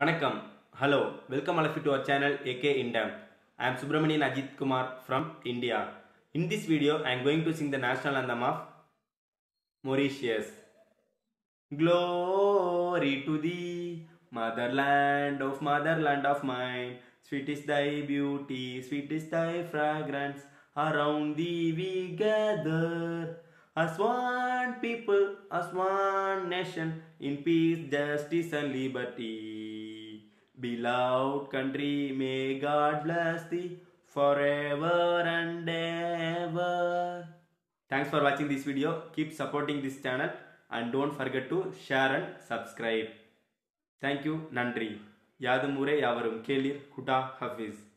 Vanakkam, hello, welcome all of you to our channel AK IndTam. I am Subramaniyajith Kumar from India. In this video, I am going to sing the national anthem of Mauritius. Glory to thee, motherland of mine. Sweet is thy beauty, sweet is thy fragrance. Around thee we gather as one people, as one nation, in peace, justice and liberty. Beloved country, may God bless thee forever and ever. Thanks for watching this video. Keep supporting this channel and don't forget to share and subscribe. Thank you. Nandri. Yadumure Yavarum Kelir Kuta Hafiz.